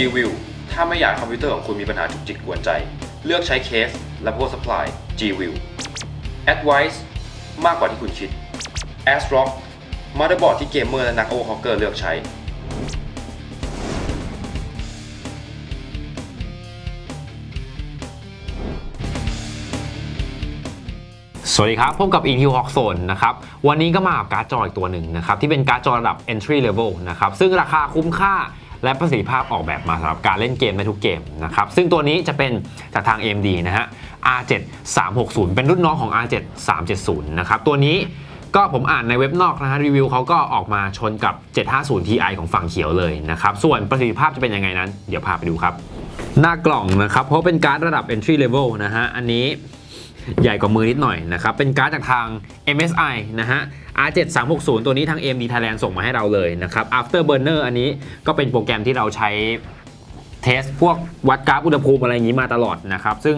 G-View ถ้าไม่อยากคอมพิวเตอร์ของคุณมีปัญหาจุกจิกกวนใจเลือกใช้เคสและพวก Supply G-View Advice มากกว่าที่คุณคิด Asrock มาตรบอร์ดที่เกมเมอร์และนักโอเวอร์คล็อกเกอร์เลือกใช้สวัสดีครับพบกับ OverclockZone นะครับวันนี้ก็มากับการ์ดจออีกตัวหนึ่งนะครับที่เป็นการ์ดจอระดับ Entry Level นะครับซึ่งราคาคุ้มค่าและประสิทธิภาพออกแบบมาสำหรับการเล่นเกมในทุกเกมนะครับซึ่งตัวนี้จะเป็นจากทาง AMD นะฮะ R7 360เป็นรุ่นน้องของ R7 370นะครับตัวนี้ก็ผมอ่านในเว็บนอกนะฮะรีวิวเขาก็ออกมาชนกับ750 Ti ของฝั่งเขียวเลยนะครับส่วนประสิทธิภาพจะเป็นยังไงนั้นเดี๋ยวพาไปดูครับหน้ากล่องนะครับเพราะเป็นการ์ดระดับ Entry Level นะฮะอันนี้ใหญ่กว่ามือนิดหน่อยนะครับเป็นการ์ดจากทาง MSI นะฮะ R7 360ตัวนี้ทาง AMD Thailand ส่งมาให้เราเลยนะครับ Afterburner อันนี้ก็เป็นโปรแกรมที่เราใช้เทสพวกวัดกราฟอุณหภูมิอะไรอย่างนี้มาตลอดนะครับซึ่ง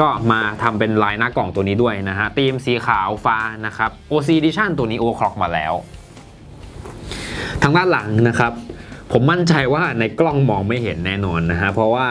ก็มาทำเป็นลายหน้ากล่องตัวนี้ด้วยนะฮะธีมสีขาวฟ้านะครับ OC Edition ตัวนี้ Overclock มาแล้วทางด้านหลังนะครับผมมั่นใจว่าในกล้องมองไม่เห็นแน่นอนนะฮะเพราะว่า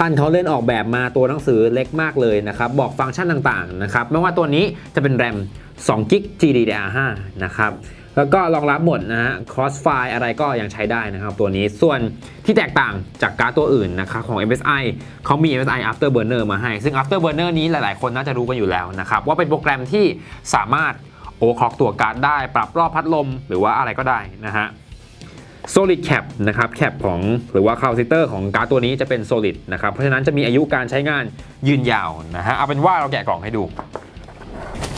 ท่านเขาเล่นออกแบบมาตัวหนังสือเล็กมากเลยนะครับบอกฟังก์ชันต่างๆนะครับไม่ว่าตัวนี้จะเป็นแรม2 กิก GDDR5 นะครับแล้วก็รองรับหมดนะฮะ Crossfire อะไรก็ยังใช้ได้นะครับตัวนี้ส่วนที่แตกต่างจากการ์ดตัวอื่นนะครับของ MSI เขามี MSI Afterburner มาให้ซึ่ง Afterburner นี้หลายๆคนน่าจะรู้กันอยู่แล้วนะครับว่าเป็นโปรแกรมที่สามารถโอเวอร์คล็อกตัวการ์ดได้ปรับรอบพัดลมหรือว่าอะไรก็ได้นะฮะSolid Cap นะครับ Cap ของหรือว่า Capacitor ของการ์ดตัวนี้จะเป็น Solid นะครับเพราะฉะนั้นจะมีอายุการใช้งานยืนยาวนะฮะเอาเป็นว่าเราแกะกล่องให้ดู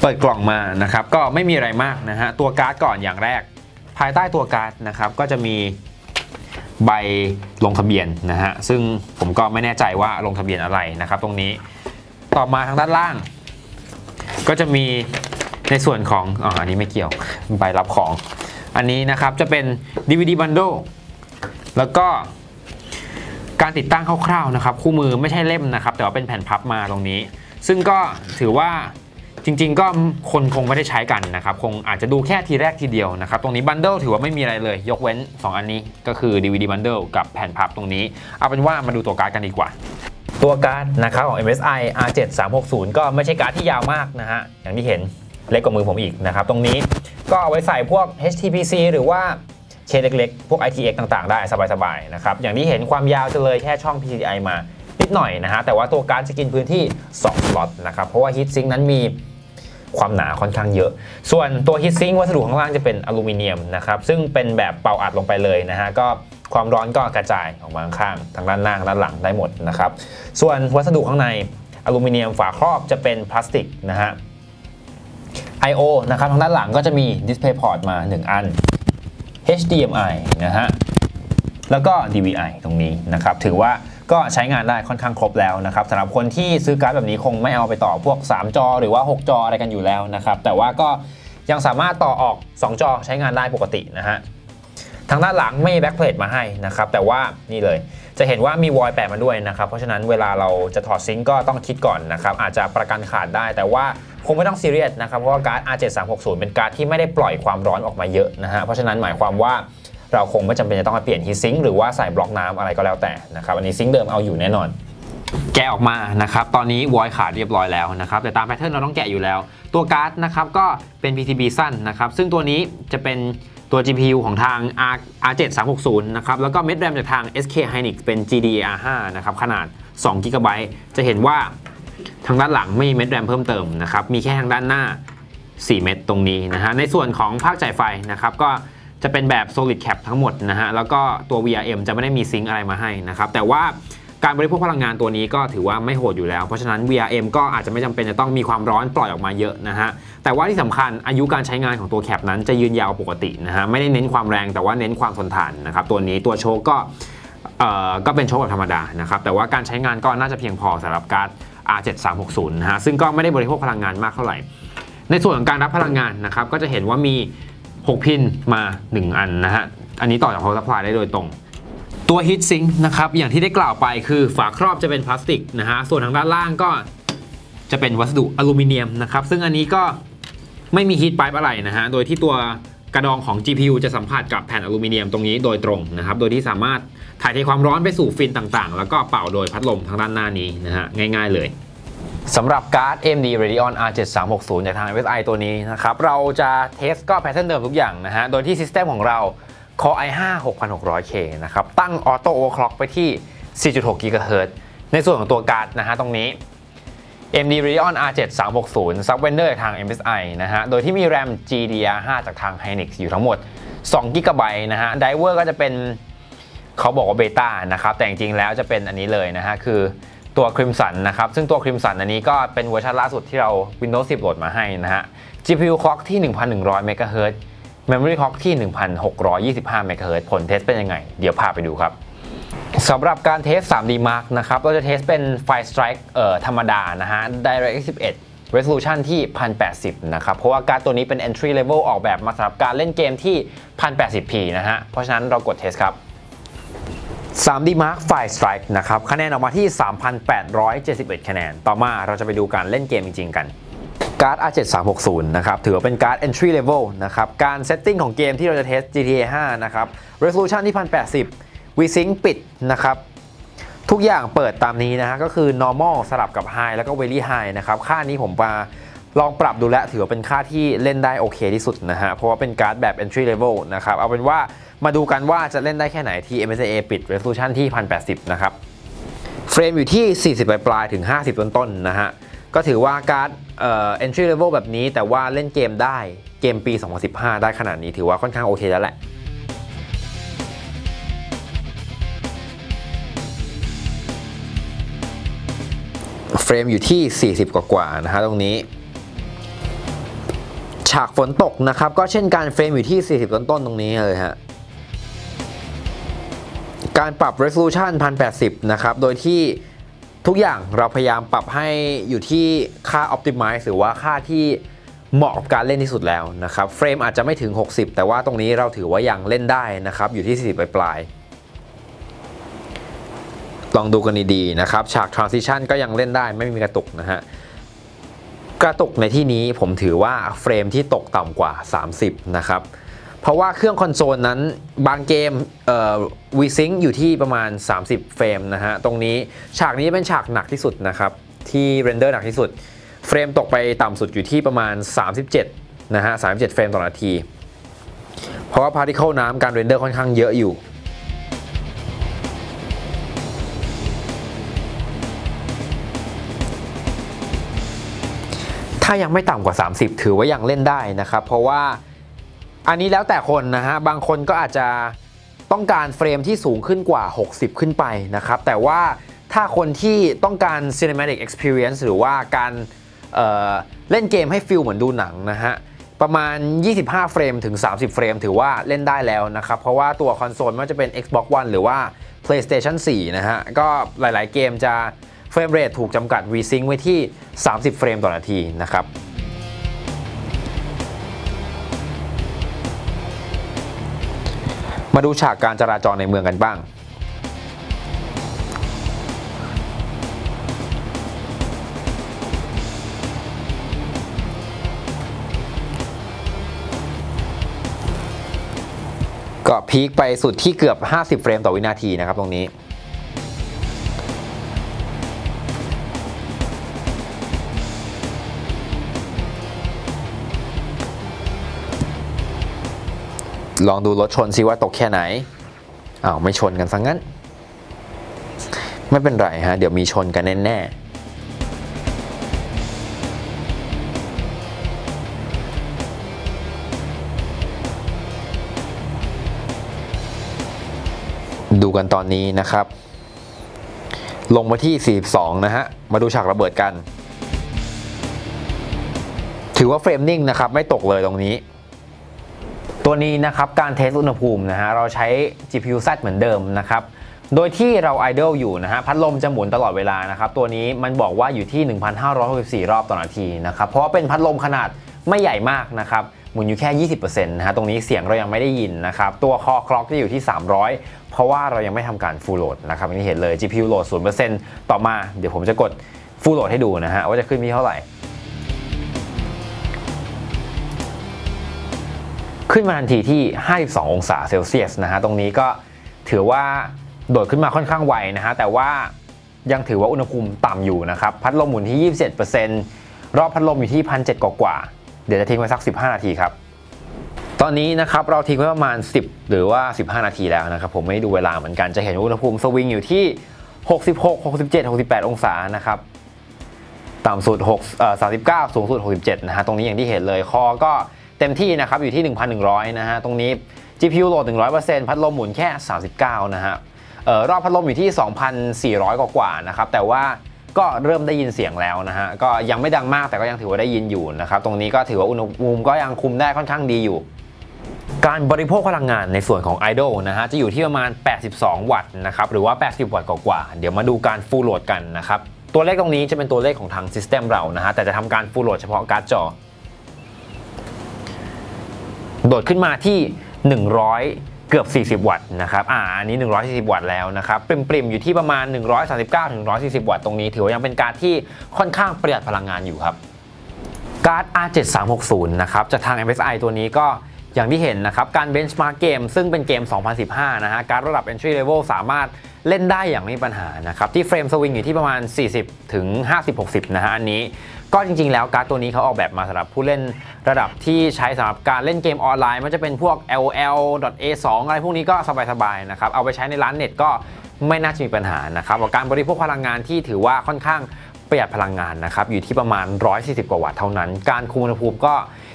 เปิดกล่องมานะครับก็ไม่มีอะไรมากนะฮะตัวการ์ดก่อนอย่างแรกภายใต้ตัวการ์ดนะครับก็จะมีใบลงทะเบียนนะฮะซึ่งผมก็ไม่แน่ใจว่าลงทะเบียนอะไรนะครับตรงนี้ต่อมาทางด้านล่างก็จะมีในส่วนของอันนี้ไม่เกี่ยวใบรับของอันนี้นะครับจะเป็น DVD Bundle แล้วก็การติดตั้งคร่าวๆนะครับคู่มือไม่ใช่เล่มนะครับแต่ว่าเป็นแผ่นพับมาตรงนี้ซึ่งก็ถือว่าจริงๆก็คนคงไม่ได้ใช้กันนะครับคงอาจจะดูแค่ทีแรกทีเดียวนะครับตรงนี้ Bundle ถือว่าไม่มีอะไรเลยยกเว้น2อันนี้ก็คือ DVD Bundle กับแผ่นพับตรงนี้เอาเป็นว่ามาดูตัวการ์ดกันดีกว่าตัวการ์ดนะครับของ MSI R7 360ก็ไม่ใช่การ์ดที่ยาวมากนะฮะอย่างที่เห็นเล็กกว่ามือผมอีกนะครับตรงนี้ก็เอาไว้ใส่พวก HTPC หรือว่าเคสเล็กๆพวก ITX ต่างๆได้สบายๆนะครับอย่างที่เห็นความยาวจะเลยแค่ช่อง PCI มานิดหน่อยนะฮะแต่ว่าตัวการ์ดจะกินพื้นที่2สล็อตนะครับเพราะว่า Heatsink นั้นมีความหนาค่อนข้างเยอะส่วนตัว Heatsink วัสดุข้างล่างจะเป็นอลูมิเนียมนะครับซึ่งเป็นแบบเป่าอัดลงไปเลยนะฮะก็ความร้อนก็กระจายออกมาข้างๆทางด้านหน้าด้านหลังได้หมดนะครับส่วนวัสดุข้างในอลูมิเนียมฝาครอบจะเป็นพลาสติกนะฮะI/O นะครับทางด้านหลังก็จะมี DisplayPort มา1อัน HDMI นะฮะแล้วก็ DVI ตรงนี้นะครับถือว่าก็ใช้งานได้ค่อนข้างครบแล้วนะครับสำหรับคนที่ซื้อการ์ดแบบนี้คงไม่เอาไปต่อพวก3จอหรือว่า6จออะไรกันอยู่แล้วนะครับแต่ว่าก็ยังสามารถต่อออก2จอใช้งานได้ปกตินะฮะทางด้านหลังไม่มีแบ็คเพลทมาให้นะครับแต่ว่านี่เลยจะเห็นว่ามีวอยแปะมาด้วยนะครับเพราะฉะนั้นเวลาเราจะถอดซิงก์ก็ต้องคิดก่อนนะครับอาจจะประกันขาดได้แต่ว่าคงไม่ต้องซีเรียสนะครับเพราะว่าการ์ด R7 360เป็นการ์ดที่ไม่ได้ปล่อยความร้อนออกมาเยอะนะฮะเพราะฉะนั้นหมายความว่าเราคงไม่จำเป็นจะต้องมาเปลี่ยนฮีทซิงค์หรือว่าใส่บล็อกน้ำอะไรก็แล้วแต่นะครับอันนี้ซิงค์เดิมเอาอยู่แน่นอนแกะออกมานะครับตอนนี้วอยขาดเรียบร้อยแล้วนะครับแต่ตามแพทเทิร์นเราต้องแกะอยู่แล้วตัวการ์ดนะครับก็เป็น PCB สั้นนะครับซึ่งตัวนี้จะเป็นตัว GPU ของทาง R7 360นะครับแล้วก็เม็ดแรมจากทาง SK Hynix เป็น GDDR5 นะครับขนาด 2GB จะเห็นว่าทางด้านหลังไม่มีเม็ดแรมเพิ่มเติมนะครับมีแค่ทางด้านหน้า4เม็ดตรงนี้นะฮะในส่วนของภาคจ่ายไฟนะครับก็จะเป็นแบบ Solid Cap ทั้งหมดนะฮะแล้วก็ตัว VRM จะไม่ได้มีซิงค์อะไรมาให้นะครับแต่ว่าการบริโภคพลังงานตัวนี้ก็ถือว่าไม่โหดอยู่แล้วเพราะฉะนั้น VRM ก็อาจจะไม่จำเป็นจะต้องมีความร้อนปล่อยออกมาเยอะนะฮะแต่ว่าที่สำคัญอายุการใช้งานของตัวแคปนั้นจะยืนยาวปกตินะฮะไม่ได้เน้นความแรงแต่ว่าเน้นความทนทานนะครับตัวนี้ตัวโชคก็เป็นโชคแบบธรรมดานะครับแต่ว่าการใช้งานก็น่าจะเพียงพอสำหรับการ์ด R7 360นะฮะซึ่งก็ไม่ได้บริโภคพลังงานมากเท่าไหร่ในส่วนของการรับพลังงานนะครับก็จะเห็นว่ามี6พินมา1อันนะฮะอันนี้ต่อจาก Power Supply ได้โดยตรงตัวฮีทซิงค์นะครับอย่างที่ได้กล่าวไปคือฝาครอบจะเป็นพลาสติกนะฮะส่วนทางด้านล่างก็จะเป็นวัสดุอลูมิเนียมนะครับซึ่งอันนี้ก็ไม่มีฮีทไพป์อะไรนะฮะโดยที่ตัวกระดองของ GPU จะสัมผัสกับแผ่นอลูมิเนียมตรงนี้โดยตรงนะครับโดยที่สามารถ ถ่ายเทความร้อนไปสู่ฟินต่างๆแล้วก็เป่าโดยพัดลมทางด้านหน้านี้นะฮะง่ายๆเลยสำหรับการ์ด AMD Radeon R7360 จากทาง MSI ตัวนี้นะครับเราจะเทสก็แพทเทิร์นเดิมทุกอย่างนะฮะโดยที่ System ของเรา Core i5 6600K นะครับตั้ง Auto Overclock ไปที่ 4.6 GHz ในส่วนของตัวการ์ดนะฮะตรงนี้ AMD Radeon R7360 Subvendor จากทาง MSI นะฮะโดยที่มี RAM GDDR5 จากทาง Hynix อยู่ทั้งหมด 2GB นะฮะ Driver ก็จะเป็นเขาบอกว่าเบต้านะครับแต่จริงๆแล้วจะเป็นอันนี้เลยนะฮะคือตัว Crimson นะครับซึ่งตัว Crimson อันนี้ก็เป็นเวอร์ชันล่าสุดที่เรา Windows 10 โหลดมาให้นะฮะ GPU Clock ที่ 1,100 MHz Memory Clock ที่ 1,625 MHz ผลเทสเป็นยังไงเดี๋ยวพาไปดูครับสำหรับการเทส 3DMark นะครับเราจะเทสเป็น Fire Strike ธรรมดานะฮะ DirectX 11 Resolution ที่ 1080 นะครับเพราะว่าการ์ดตัวนี้เป็น Entry Level ออกแบบมาสำหรับการเล่นเกมที่ 1080p นะฮะเพราะฉะนั้นเรากดเทสครับ3DMark Fire Strike นะครับคะแนนออกมาที่ 3,871 คะแนนต่อมาเราจะไปดูการเล่นเกมจริงๆกันการ์ด R7360 นะครับถือว่าเป็นการ์ด Entry Level นะครับการเซตติ้งของเกมที่เราจะเทส GTA 5 นะครับ Resolution ที่ 1080 VSync ปิดนะครับทุกอย่างเปิดตามนี้นะฮะก็คือ Normal สลับกับ High แล้วก็ Very High นะครับค่านี้ผมมาลองปรับดูแล้วถือว่าเป็นค่าที่เล่นได้โอเคที่สุดนะฮะเพราะว่าเป็นการ์ดแบบ Entry Level นะครับเอาเป็นว่ามาดูกันว่าจะเล่นได้แค่ไหนที่ MSI ปิด Resolution ที่ 1080 นะครับเฟรมอยู่ที่ 40 ปลายๆถึง 50 ต้นๆนะฮะก็ถือว่าการ์ดEntry Level แบบนี้แต่ว่าเล่นเกมได้เกมปี 2015 ได้ขนาดนี้ถือว่าค่อนข้างโอเคแล้วแหละเฟรมอยู่ที่ 40 กว่าๆนะฮะตรงนี้ฉากฝนตกนะครับก็เช่นการเฟรมอยู่ที่ 40 ต้นๆตรงนี้เลยฮะการปรับ Resolution 1080 นะครับโดยที่ทุกอย่างเราพยายามปรับให้อยู่ที่ค่า Optimize หรือว่าค่าที่เหมาะกับการเล่นที่สุดแล้วนะครับเฟรมอาจจะไม่ถึง60แต่ว่าตรงนี้เราถือว่ายังเล่นได้นะครับอยู่ที่40ปลายๆลองดูกันดีๆนะครับฉาก Transition ก็ยังเล่นได้ไม่มีกระตุกนะฮะกระตุกในที่นี้ผมถือว่าเฟรมที่ตกต่ำกว่า30นะครับเพราะว่าเครื่องคอนโซลนั้นบางเกมVSync อยู่ที่ประมาณ30เฟรมนะฮะตรงนี้ฉากนี้เป็นฉากหนักที่สุดนะครับที่เรนเดอร์หนักที่สุดเฟรมตกไปต่ำสุดอยู่ที่ประมาณ37นะฮะ37เฟรมต่อนาทีเพราะว่า Particle น้ำการเรนเดอร์ค่อนข้างเยอะอยู่ถ้ายังไม่ต่ำกว่า30ถือว่ายังเล่นได้นะครับเพราะว่าอันนี้แล้วแต่คนนะฮะบางคนก็อาจจะต้องการเฟรมที่สูงขึ้นกว่า60ขึ้นไปนะครับแต่ว่าถ้าคนที่ต้องการ cinematic experience หรือว่าการเล่นเกมให้ฟิลเหมือนดูหนังนะฮะประมาณ25เฟรมถึง30เฟรมถือว่าเล่นได้แล้วนะครับเพราะว่าตัวคอนโซลไม่ว่าจะเป็น Xbox One หรือว่า PlayStation 4 นะฮะก็หลายๆเกมจะเฟรมเรทถูกจำกัด VSync ไว้ที่30เฟรมต่อนาทีนะครับมาดูฉากการจราจรในเมืองกันบ้างก็พีคไปสุดที่เกือบ50เฟรมต่อวินาทีนะครับตรงนี้ลองดูรถชนซิว่าตกแค่ไหนอ้าวไม่ชนกันซะงั้นไม่เป็นไรฮะเดี๋ยวมีชนกันแน่ๆดูกันตอนนี้นะครับลงมาที่42นะฮะมาดูฉากระเบิดกันถือว่าเฟรมนิ่งนะครับไม่ตกเลยตรงนี้ตัวนี้นะครับการเทสอุณหภูมินะฮะเราใช้ GPU-Z เหมือนเดิมนะครับโดยที่เรา idle อยู่นะฮะพัดลมจะหมุนตลอดเวลานะครับตัวนี้มันบอกว่าอยู่ที่ 1,564 รอบต่อนาทีนะครับเพราะว่าเป็นพัดลมขนาดไม่ใหญ่มากนะครับหมุนอยู่แค่ 20% นะฮะตรงนี้เสียงเรายังไม่ได้ยินนะครับตัวคอคล็อกจะอยู่ที่300เพราะว่าเรายังไม่ทำการ full load นะครับอันนี้เห็นเลย GPU load 0% ต่อมาเดี๋ยวผมจะกด full load ให้ดูนะฮะว่าจะขึ้นมีเท่าไหร่ขึ้นมาทันทีที่52องศาเซลเซียสนะฮะตรงนี้ก็ถือว่า โดดขึ้นมาค่อนข้างไวนะฮะแต่ว่ายังถือว่าอุณหภูมิต่ำอยู่นะครับพัดลมหมุนที่ 27% รอบพัดลมอยู่ที่ 1,700 กว่าเดี๋ยวจะทิ้งไว้สัก15นาทีครับตอนนี้นะครับเราทิ้งไว้ประมาณ10หรือว่า15นาทีแล้วนะครับผมไม่ได้ดูเวลาเหมือนกันจะเห็นว่าอุณหภูมิสวิงอยู่ที่66 67 68 องศานะครับต่ำสุด39สูงสุด67นะฮะตรงนี้อย่างที่เห็นเลยคอก็เต็มที่นะครับอยู่ที่ 1,100 นะฮะตรงนี้ GPU โหลด 100% พัดลมหมุนแค่39นะฮะรอบพัดลมอยู่ที่ 2,400 กว่านะครับแต่ว่าก็เริ่มได้ยินเสียงแล้วนะฮะก็ยังไม่ดังมากแต่ก็ยังถือว่าได้ยินอยู่นะครับตรงนี้ก็ถือว่าอุณหภูมิก็ยังคุมได้ค่อนข้างดีอยู่การบริโภคพลังงานในส่วนของ Idle นะฮะจะอยู่ที่ประมาณ82วัตต์นะครับหรือว่า80วัตต์กว่าเดี๋ยวมาดูการ Full Load กันนะครับตัวเลขตรงนี้จะเป็นตัวเลขของทาง System เรานะฮะแต่จะทำการ Full Load เฉพาะการ์ดจอโดดขึ้นมาที่100เกือบ40วัตต์นะครับอันนี้140วัตต์แล้วนะครับปริมๆอยู่ที่ประมาณ 139-140 วัตต์ตรงนี้ถือว่ายังเป็นการ์ดที่ค่อนข้างประหยัดพลังงานอยู่ครับการ์ด R7 360นะครับจากทาง MSI ตัวนี้ก็อย่างที่เห็นนะครับการ Benchmark เกมซึ่งเป็นเกม2015นะฮะการระดับ Entry Level สามารถเล่นได้อย่างไม่มีปัญหานะครับที่เฟรมสวิงอยู่ที่ประมาณ40ถึง50 60นะฮะอันนี้ก็จริงๆแล้วการ์ดตัวนี้เขาออกแบบมาสำหรับผู้เล่นระดับที่ใช้สำหรับการเล่นเกมออนไลน์มันจะเป็นพวก LOL.A2 อะไรพวกนี้ก็สบายๆนะครับเอาไปใช้ในร้านเน็ตก็ไม่น่าจะมีปัญหานะครับการบริโภคพลังงานที่ถือว่าค่อนข้างประหยัดพลังงานนะครับอยู่ที่ประมาณ140กว่าวัตต์เท่านั้นการคุมอุณหภูมิก็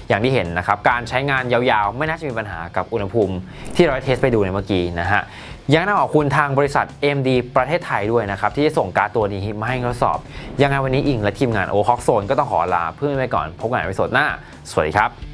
อย่างที่เห็นนะครับการใช้งานยาวๆไม่น่าจะมีปัญหากับอุณหภูมิที่เราเทสไปดูในเมื่อกี้นะฮะยังต้องขอบคุณทางบริษัท AMD ประเทศไทยด้วยนะครับที่ส่งการ์ดตัวนี้มาให้ทดสอบยังไงวันนี้อิงและทีมงาน OverclockZone ก็ต้องขอลาเพื่อนไปก่อนพบกันในวิดีโอหน้าสวัสดีครับ